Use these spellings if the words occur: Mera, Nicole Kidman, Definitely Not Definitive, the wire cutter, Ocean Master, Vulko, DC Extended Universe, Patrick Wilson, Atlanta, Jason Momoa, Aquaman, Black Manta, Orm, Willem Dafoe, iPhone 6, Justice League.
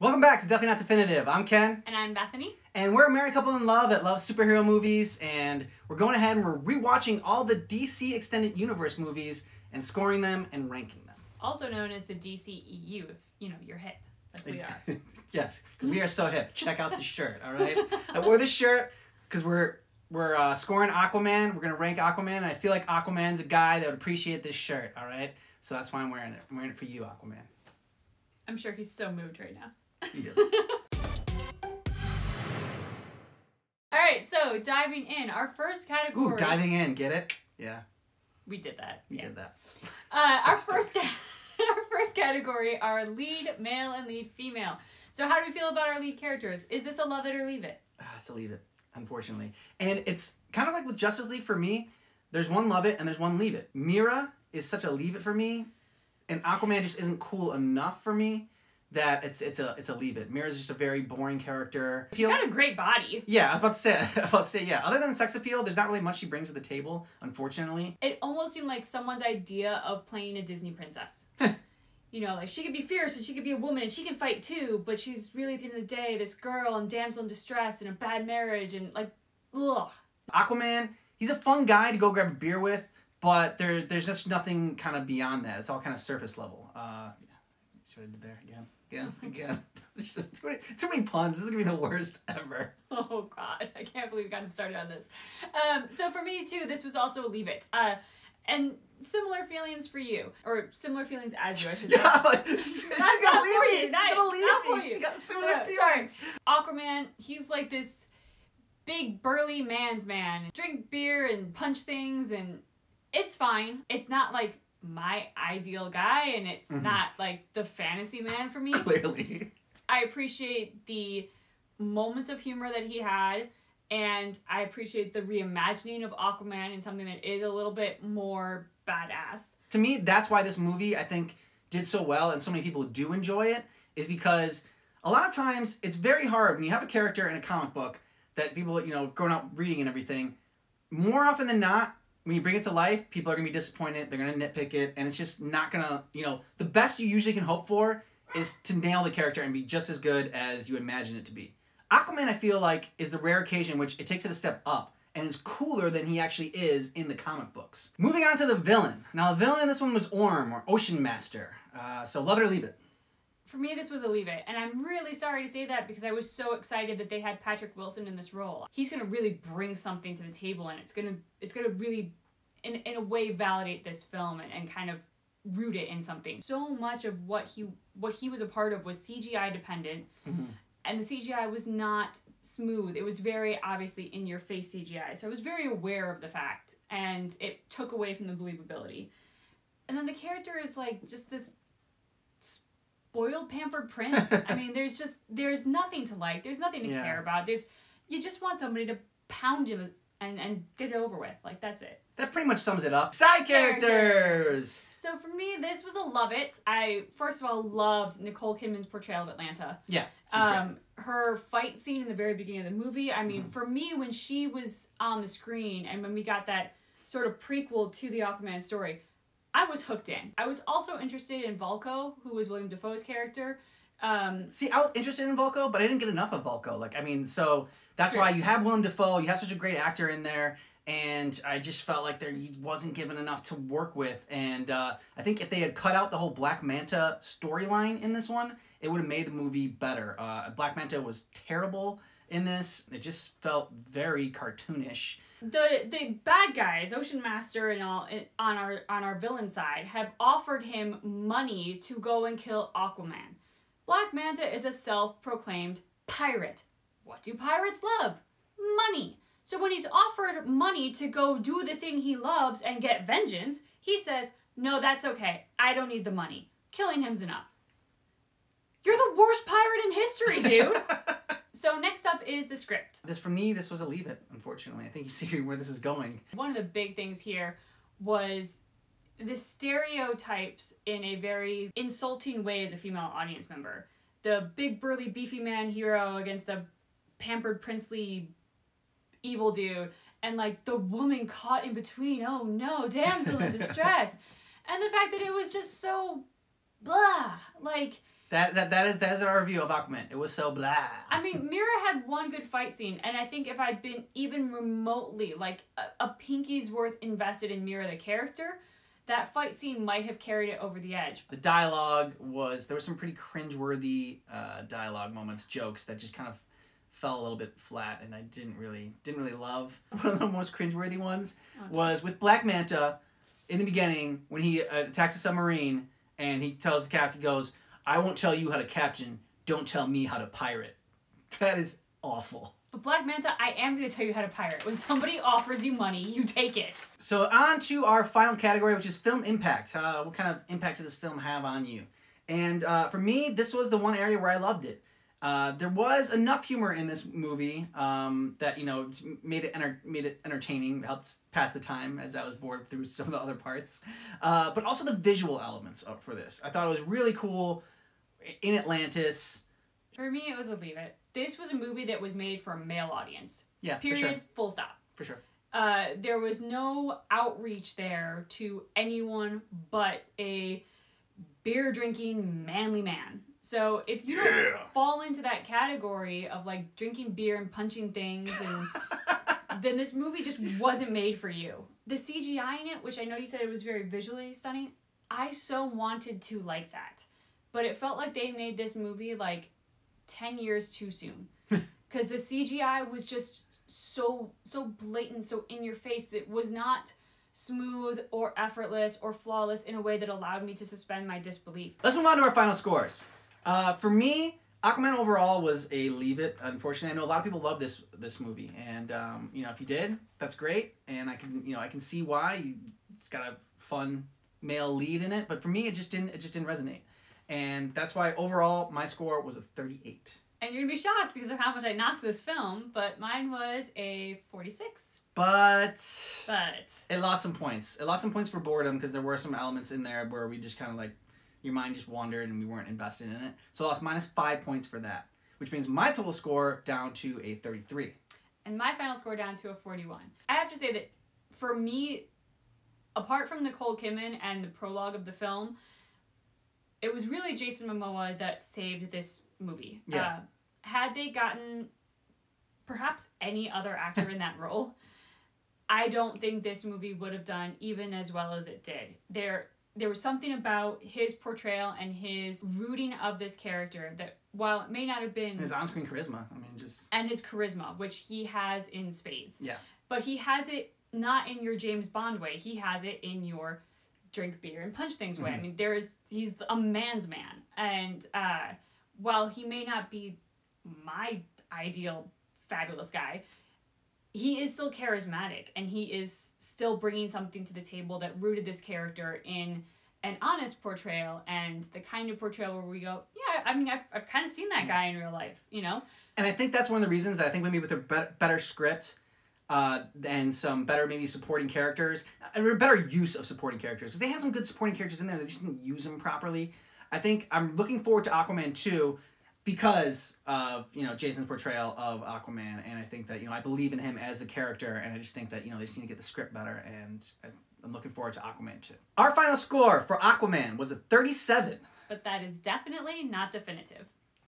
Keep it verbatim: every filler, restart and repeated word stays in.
Welcome back to Definitely Not Definitive. I'm Ken. And I'm Bethany. And we're a married couple in love that loves superhero movies, and we're going ahead and we're rewatching all the D C Extended Universe movies and scoring them and ranking them. Also known as the D C E U, if you know, you're hip, like we are. Yes, because we are so hip. Check out the shirt, all right? I wore this shirt because we're, we're uh, scoring Aquaman. We're going to rank Aquaman, and I feel like Aquaman's a guy that would appreciate this shirt, all right? So that's why I'm wearing it. I'm wearing it for you, Aquaman. I'm sure he's so moved right now. Yes. All right, so diving in, our first category. Ooh, diving in, get it? Yeah. We did that. We yeah. did that. Uh, our first, our first category are lead male and lead female. So, how do we feel about our lead characters? Is this a love it or leave it? Uh, it's a leave it, unfortunately. And it's kind of like with Justice League for me. There's one love it and there's one leave it. Mera is such a leave it for me, and Aquaman just isn't cool enough for me. That it's it's a it's a leave it. Mera's just a very boring character. She's got a great body. Yeah, I was about to say I was about to say yeah. Other than sex appeal, there's not really much she brings to the table, unfortunately. It almost seemed like someone's idea of playing a Disney princess. You know, like she could be fierce and she could be a woman and she can fight too, but she's really at the end of the day this girl and damsel in distress and a bad marriage and like, ugh. Aquaman, he's a fun guy to go grab a beer with, but there there's just nothing kind of beyond that. It's all kind of surface level. Uh, see what I did there again. Again, again. It's just too many, too many puns. This is going to be the worst ever. Oh, God. I can't believe we got him started on this. Um, so for me, too, this was also a leave it. Uh, and similar feelings for you. Or similar feelings as you, I should say. Yeah, but she's going to leave me. She's going to leave me. She got similar no, feelings. Sorry. Aquaman, he's like this big, burly man's man. Drink beer and punch things, and it's fine. It's not like my ideal guy, and it's mm-hmm. not like the fantasy man for me. Clearly. I appreciate the moments of humor that he had, and I appreciate the reimagining of Aquaman in something that is a little bit more badass. To me, that's why this movie, I think, did so well, and so many people do enjoy it, is because a lot of times it's very hard when you have a character in a comic book that people, you know, growing up reading and everything, more often than not, when you bring it to life, people are going to be disappointed, they're going to nitpick it, and it's just not going to, you know, the best you usually can hope for is to nail the character and be just as good as you imagine it to be. Aquaman, I feel like, is the rare occasion which it takes it a step up, and is cooler than he actually is in the comic books. Moving on to the villain. Now, the villain in this one was Orm, or Ocean Master, uh, so love it or leave it. For me, this was a leave it, and I'm really sorry to say that because I was so excited that they had Patrick Wilson in this role. He's gonna really bring something to the table, and it's gonna it's gonna really, in in a way, validate this film and, and kind of root it in something. So much of what he what he was a part of was C G I dependent, mm-hmm. and the C G I was not smooth. It was very obviously in your face C G I, so I was very aware of the fact, and it took away from the believability. And then the character is like just this spoiled, pampered prince. I mean, there's just, there's nothing to like. There's nothing to yeah. care about. There's, you just want somebody to pound him and, and get it over with. Like, that's it. That pretty much sums it up. Side characters. characters! So for me, this was a love it. I, first of all, loved Nicole Kidman's portrayal of Atlanta. Yeah, she's um, great. Her fight scene in the very beginning of the movie. I mean, mm-hmm. for me, when she was on the screen and when we got that sort of prequel to the Aquaman story, I was hooked in. I was also interested in Vulko, who was Willem Dafoe's character. Um, See, I was interested in Vulko, but I didn't get enough of Vulko. Like, I mean, so that's true. Why you have Willem Dafoe, you have such a great actor in there, and I just felt like there he wasn't given enough to work with. And uh, I think if they had cut out the whole Black Manta storyline in this one, it would have made the movie better. Uh, Black Manta was terrible in this. It just felt very cartoonish. The the bad guys, Ocean Master and all, on our on our villain side, have offered him money to go and kill Aquaman. Black Manta is a self-proclaimed pirate. What do pirates love? Money. So when he's offered money to go do the thing he loves and get vengeance, he says, "No, that's okay. I don't need the money. Killing him's enough." You're the worst pirate in history, dude. So next up is the script. This, for me, this was a leave it, unfortunately. I think you see where this is going. One of the big things here was the stereotypes in a very insulting way as a female audience member. The big, burly, beefy man hero against the pampered, princely, evil dude. And like the woman caught in between. Oh no, damsel in distress. And the fact that it was just so blah. Like, That that that is that is our review of Aquaman. It was so blah. I mean, Mera had one good fight scene, and I think if I'd been even remotely like a, a pinky's worth invested in Mera the character, that fight scene might have carried it over the edge. The dialogue was there was some pretty cringeworthy uh, dialogue moments, jokes that just kind of fell a little bit flat, and I didn't really didn't really love. One of the most cringeworthy ones oh, no. was with Black Manta in the beginning when he uh, attacks a submarine, and he tells the captain, he goes, "I won't tell you how to captain, don't tell me how to pirate." That is awful. But Black Manta, I am going to tell you how to pirate. When somebody offers you money, you take it. So on to our final category, which is film impact. Uh, what kind of impact did this film have on you? And uh, for me, this was the one area where I loved it. Uh, there was enough humor in this movie um, that, you know, made it, enter made it entertaining, helped pass the time as I was bored through some of the other parts. Uh, but also the visual elements up for this. I thought it was really cool. In Atlantis. For me, it was a leave it. This was a movie that was made for a male audience. Yeah, period, for sure. Full stop. For sure. Uh, there was no outreach there to anyone but a beer-drinking manly man. So if you don't yeah. fall into that category of like drinking beer and punching things, and then this movie just wasn't made for you. The C G I in it, which I know you said it was very visually stunning, I so wanted to like that. But it felt like they made this movie like ten years too soon. Because the C G I was just so so blatant, so in your face, that was not smooth or effortless or flawless in a way that allowed me to suspend my disbelief. Let's move on to our final scores. Uh, for me, Aquaman overall was a leave it, unfortunately. I know a lot of people love this this movie. And um, you know, if you did, that's great. And I can you know I can see why. You, it's got a fun male lead in it, but for me it just didn't it just didn't resonate. And that's why overall my score was a thirty-eight. And you're gonna be shocked because of how much I knocked this film, but mine was a forty-six. But but it lost some points. It lost some points for boredom because there were some elements in there where we just kind of like your mind just wandered and we weren't invested in it. So I lost minus five points for that, which means my total score down to a thirty-three. And my final score down to a forty-one. I have to say that for me, apart from Nicole Kidman and the prologue of the film, it was really Jason Momoa that saved this movie. Yeah. Uh, had they gotten perhaps any other actor in that role, I don't think this movie would have done even as well as it did. There, there was something about his portrayal and his rooting of this character that, while it may not have been... And his on-screen charisma. I mean, just... And his charisma, which he has in spades. Yeah. But he has it not in your James Bond way. He has it in your... drink beer and punch things away. Mm-hmm. I mean, there is, he's a man's man. And uh, while he may not be my ideal fabulous guy, he is still charismatic and he is still bringing something to the table that rooted this character in an honest portrayal and the kind of portrayal where we go, yeah, I mean, I've, I've kind of seen that guy in real life, you know? And I think that's one of the reasons that I think maybe with a be- better script, Uh, and some better maybe supporting characters, or better use of supporting characters, because they had some good supporting characters in there, they just didn't use them properly. I think I'm looking forward to Aquaman two because of, you know, Jason's portrayal of Aquaman, and I think that, you know, I believe in him as the character, and I just think that, you know, they just need to get the script better, and I'm looking forward to Aquaman two. Our final score for Aquaman was a thirty-seven. But that is definitely not definitive.